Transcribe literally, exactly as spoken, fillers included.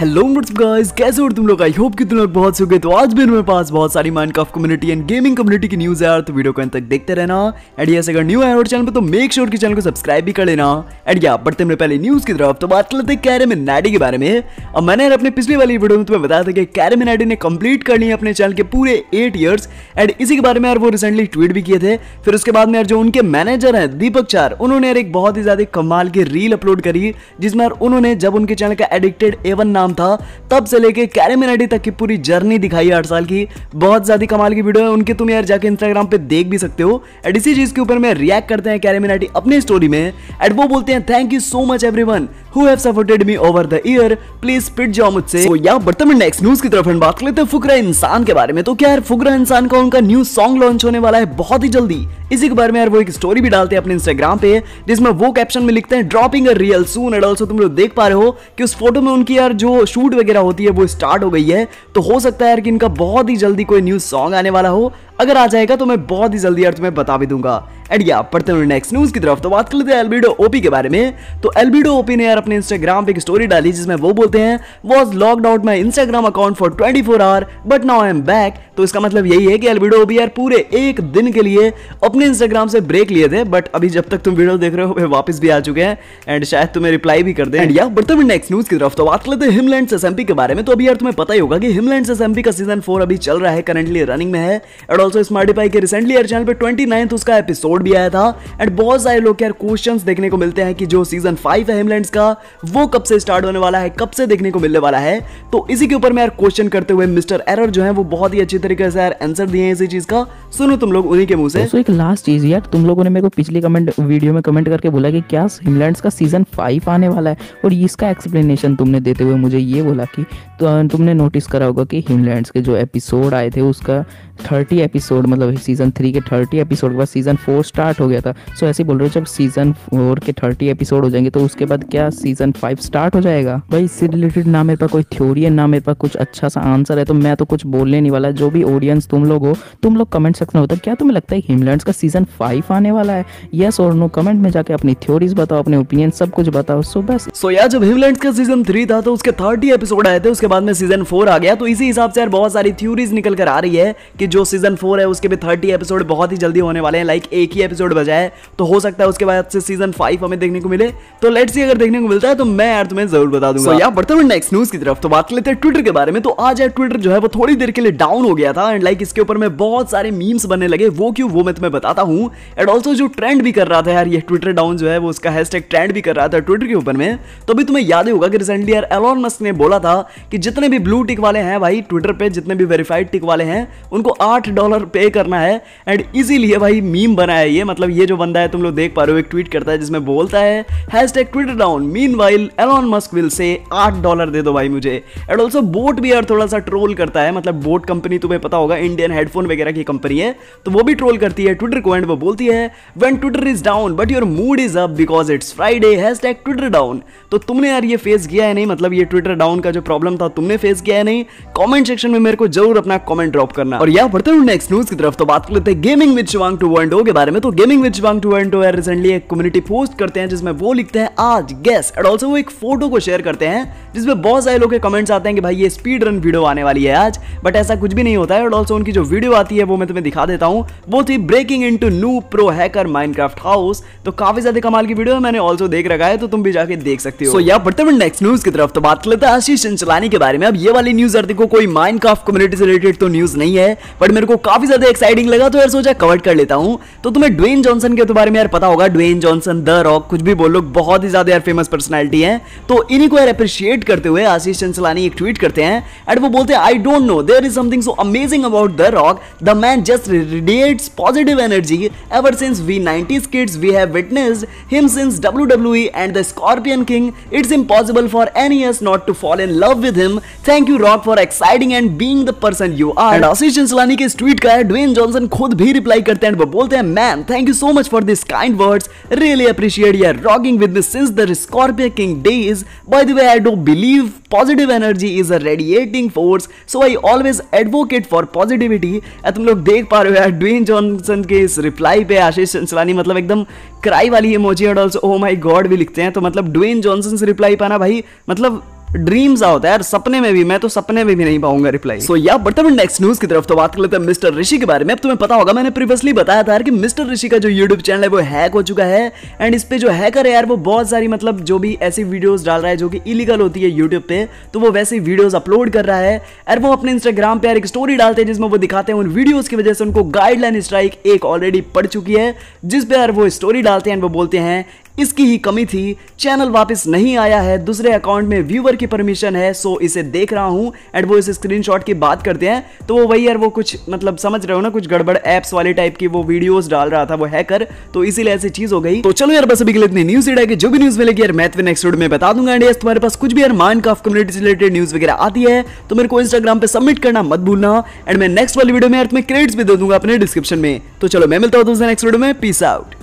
Hello guys, कैसे हो तुम लोग? आई होप कि तुम लोग बहुत से हो गए। तो आज भी मेरे पास बहुत सारी Minecraft community and gaming community की न्यूज़ है यार, तो वीडियो को अंत तक देखते रहना। एंड यस, अगर न्यू है और चैनल पे तो मेक श्योर कि चैनल को सब्सक्राइब भी कर लेना। एंड या बढ़ते हैं पहले न्यूज़ की तरफ। तो बात करते हैं कैरीमिनाटी के बारे में। अब मैंने अपने पिछली वाली वीडियो में तुम्हें बताया था कि कैरीमिनाटी ने कंप्लीट कर ली है अपने चैनल के पूरे एट ईयर्स। एंड इसी के बारे में यार वो रिसेंटली ट्वीट भी किए थे। फिर उसके बाद में यार जो उनके मैनेजर हैं दीपक चार, उन्होंने यार एक बहुत ही ज्यादा कमाल की रील अपलोड करी, जिसमें यार उन्होंने जब उनके चैनल का एडिक्टेड ए वन नाम था तब से लेके कैरीमिनाटी तक की पूरी जर्नी दिखाई है, हर साल की। बहुत ज्यादा कमाल की वीडियो है उनके, तुम यार जाके इंस्टाग्राम पे देख भी सकते हो। एंड इसी चीज के ऊपर मैं रिएक्ट करते हैं कैरीमिनाटी अपने स्टोरी में। एंड वो बोलते हैं, thank you so much everyone who have supported me over the year, please split जाओ मुझसे। तो यार बढ़ते हैं नेक्स्ट न्यूज की तरफ। बात कर लेते हैं फुकरा इंसान के बारे में। तो क्या यार फुकरा इंसान का उनका न्यू सॉन्ग लॉन्च होने वाला है बहुत ही जल्दी। इसी के बारे में यार वो एक स्टोरी भी डालते हैं अपने इंस्टाग्राम पे, जिसमें वो कैप्शन में लिखते हैं dropping a reel soon. And also तुम लोग देख पा रहे हो कि उस फोटो में उनकी यार जो शूट वगैरह होती है वो स्टार्ट हो गई है। तो हो सकता है यार कि इनका बहुत ही जल्दी कोई न्यू सॉन्ग आने वाला हो। अगर आ जाएगा तो मैं बहुत ही जल्दी यार तुम्हें बता भी दूंगा। एंड या पढ़ते हैं नेक्स्ट न्यूज की तरफ। तो बात कर लेते हैं एल्बेडो ओपी के बारे में। तो एल्बेडो ओपी ने यार अपने इंस्टाग्राम पे एक स्टोरी डाली, जिसमें वो बोलते हैं, was locked out my Instagram account for twenty four hour but now I am back. तो इसका मतलब यही है कि एल्बेडो ओपी यार पूरे एक दिन के लिए अपने इंस्टाग्राम से ब्रेक लिए थे, बट अभी जब तक तुम वीडियो देख रहे हो वे वापस भी आ चुके हैं एंड शायद तुम्हें रिप्लाई भी कर दें। एंड या बढ़ते हैं नेक्स्ट न्यूज की तरफ। तो बात कर लेते हैं हिमलैंड्स एसएमपी के बारे में। तो अभी यार तुम्हें पता ही होगा कि हिमलैंड्स एसएमपी का सीजन फोर अभी चल रहा है, करंटली रनिंग में है। एंड ऑल्सो स्मार्टपाई के रिसेंटली यार चैनल पे ट्वेंटी नाइन्थ उसका एपिसोड भी आया था। एंड बहुत सारे लोग यार क्वेश्चंस देखने को मिलते हैं कि जो सीजन फाइव है हिमलैंड्स का वो कब से स्टार्ट होने वाला है, कब से देखने को मिलने वाला है। तो इसी के ऊपर मैं यार क्वेश्चन करते हुए मिस्टर एरर जो है वो बहुत ही अच्छी तरीके से यार आंसर दिए हैं इसी चीज का। सुनो तुम लोग उन्हीं के मुंह से। तो एक लास्ट चीज यार, तुम लोगों ने मेरे को पिछली कमेंट वीडियो में कमेंट करके बोला कि क्या हिमलैंड्स का सीजन फाइव आने वाला है, और इसका एक्सप्लेनेशन तुमने देते हुए मुझे ये बोला कि तुमने नोटिस करा होगा कि हिमलैंड्स के जो एपिसोड आए थे उसका थर्टी एपिसोड, मतलब सीजन थ्री के थर्टी एपिसोड के बाद सीजन फोर स्टार्ट हो गया था। सो ऐसे बोल रहे हो जब सीजन फोर के थर्टी एपिसोड हो जाएंगे तो उसके बाद क्या सीजन फाइव स्टार्ट हो जाएगा? भाई इससे रिलेटेड ना मेरे पास कोई थ्योरी है, ना मेरे पास कुछ अच्छा सा आंसर है, तो मैं तो कुछ बोलने नहीं वाला। जो भी ऑडियंस तुम लोग हो, तुम लोग कमेंट सेक्शन में बताओ क्या तुम्हें लगता है हिमलैंड्स का सीजन फाइव आने वाला है, यस और नो। कमेंट में जाकर अपनी थ्योरीज बताओ, अपने ओपिनियन सब कुछ बताओ। सो बस सो यार जब हिमलैंड्स का सीजन थ्री था तो उसके थर्टी एपिसोड आए थे, उसके बाद में सीजन फोर आ गया। तो इसी हिसाब से यार बहुत सारी थ्योरीज निकल कर आ रही है कि जो सीजन फोर है उसके भी थर्टी एपिसोड बहुत ही जल्दी होने वाले हैं, लाइक एक ही एपिसोड बचा है। तो हो सकता है उसके बाद से सीजन फाइव हमें देखने को मिले। तो लेट्स सी, अगर देखने को मिलता है तो मैं यार तुम्हें जरूर बता दूंगा। so, यार बढ़ते हैं नेक्स्ट न्यूज की तरफ। तो बात लेते हैं ट्विटर के बारे में। तो आज यार ट्विटर जो है वो थोड़ी देर के लिए डाउन हो गया था। एंड लाइक इसके ऊपर में बहुत सारे मीम्स बनने लगे, वो क्यों वो मैं तुम्हें बताता हूँ। एंड ऑल्सो जो ट्रेंड भी कर रहा था यार ये ट्विटर डाउन जो है वो उसका हैशटैग ट्रेंड भी कर रहा था ट्विटर के ऊपर में। तो भी तुम्हें याद ही होगा कि रिसेंटली यार एलन मस्क ने बोला था कि जितने भी ब्लू टिक वाले हैं भाई ट्विटर पे, जितने भी वेरीफाइड टिक वाले हैं उनको आठ डॉलर पे करना है। एंड इसीलिए भाई मीम बना है ये, मतलब ये जो बंदा है तुम लोग देख पा रहे हो एक ट्वीट करता है जिसमें बोलता है hashtag Twitter down, meanwhile Elon Musk will say आठ डॉलर दे दो भाई मुझे। एंड ऑल्सो बोट भी यार थोड़ा सा ट्रोल करता है, मतलब बोट कंपनी तुम्हें पता होगा इंडियन हेडफोन वगैरह की कंपनी है, तो वो भी ट्रोल करती है ट्विटर को। एंड वो बोलती है, when Twitter is down but your mood is up because it's Friday, hashtag Twitter down. तो तुमने यार ये फेस किया है नहीं, मतलब ये ट्विटर डाउन का जो प्रॉब्लम था तुमने फेस किया है नहीं? कॉमेंट सेक्शन में मेरे को जरूर अपना कॉमेंट ड्रॉप करना। और यार बढ़ते हैं नेक्स्ट न्यूज की तरफ। तो बात कर लेते हैं gaming with Shivang two point O के बारे में। तो gaming with Shivang two point O यार रिसेंटली एक कम्युनिटी पोस्ट करते हैं जिसमें वो लिखते हैं आज गेस। एंड ऑल्सो वो एक फोटो को शेयर करते हैं जिसमें बहुत सारे लोग के कमेंट्स आते हैं कि भाई ये स्पीड रन वीडियो आने वाली है आज, बट ऐसा कुछ भी नहीं होता है। एंड ऑल्सो उनकी जो वीडियो आती है वो मैं तुम्हें दिखा देता हूँ, वो थी breaking into new pro hacker Minecraft house. तो काफी ज्यादा कमाल की वीडियो है, मैंने ऑल्सो देख रखा है, तो तुम भी जाके देख सकते हो। सो यार बढ़ते हैं नेक्स्ट न्यूज की तरफ। तो बात कर लेते हैं आशीष चंचलानी के बारे में। अब ये वाली न्यूज यार देखो कोई माइनक्राफ्ट कम्युनिटी से रिलेटेड तो न्यूज नहीं है, बट मेरे को काफी ज्यादा एक्साइटिंग लगा तो यार सोचा कवर कर लेता हूं। तो तुम्हें ड्वेन जॉनसन के बारे में यार पता होगा, ड्वेन जॉनसन द रॉक, कुछ भी बोलो, बहुत ही ज्यादा यार फेमस पर्सनालिटी हैं। तो इन्हीं को यार अप्रिशिएट करते हुए आशीष चंचलानी एक ट्वीट करते हैं एंड वो बोलते हैं, I don't know there is something so amazing about the Rock, the man just radiates positive energy ever since we nineties kids we have witnessed him since WWE and the Scorpion King, it's impossible for any us not to fall in love with him, thank you Rock for exciting and being the person you are. Ashish Chanchlani के इस tweet का Dwayne Johnson खुद भी reply करते हैं, वो बोलते हैं, man thank you so much for this kind words, really appreciate you are rocking with me since the Scorpion King days, by the way I don't believe positive energy is a radiating force, so I always advocate for positivity. तुम लोग देख पा रहे हो यार Dwayne Johnson के इस reply पे आशीष चंचलानी मतलब एकदम क्राई वाली emoji and also oh my God भी लिखते हैं। तो मतलब ड्वेन जॉनसन से रिप्लाई पाना भाई, मतलब ड्रीम्स होता है यार, सपने में भी, मैं तो सपने में भी नहीं पाऊंगा रिप्लाई। सो या बढ़ते हुए नेक्स्ट न्यूज की तरफ, तो बात कर लेते हैं मिस्टर ऋषि के बारे में। अब तुम्हें पता होगा, मैंने प्रीवियसली बताया था यार कि मिस्टर ऋषि का जो यूट्यूब चैनल है वो हैक हो चुका है, एंड इस पे जो हैकर है यार वो बहुत सारी मतलब जो भी ऐसी वीडियोस डाल रहा है जो कि इलीगल होती है यूट्यूब पे, तो वो वैसी वीडियोस अपलोड कर रहा है। यार वो अपने इंस्टाग्राम पे यार एक स्टोरी डालते हैं जिसमें वो दिखाते हैं उन वीडियोस की वजह से उनको गाइडलाइन स्ट्राइक एक ऑलरेडी पड़ चुकी है, जिस पे यार वो स्टोरी डालते हैं एंड वो बोलते हैं इसकी ही कमी थी, चैनल वापस नहीं आया है, दूसरे अकाउंट में व्यूवर की परमिशन है, सो इसे देख रहा हूं, एंड वो इस स्क्रीनशॉट की बात करते हैं। तो वो वही यार वो कुछ मतलब समझ रहे हो ना, कुछ गड़बड़ एप्स वाले टाइप की वो वीडियोस डाल रहा था वो हैकर, तो इसीलिए ऐसी चीज हो गई। तो चलो यार बस अभी के लिए इतनी न्यूज है कि जो भी न्यूज मिलेगी यार मैं नेक्स्ट वीडियो में बता दूंगा। एंड तुम्हारे पास कुछ भी यार माइनक्राफ्ट कम्युनिटी से रिलेटेड न्यूज वगैरह आती है तो मेरे को इंस्टाग्राम पे सबमिट करना मत भूलना, एंड मैं नेक्स्ट वाली वीडियो में यार तुम्हें क्रेडिट्स भी दे दूंगा अपने डिस्क्रिप्शन में। तो चलो मैं मिलता हूं नेक्स्ट वीडियो में, पीस आउट।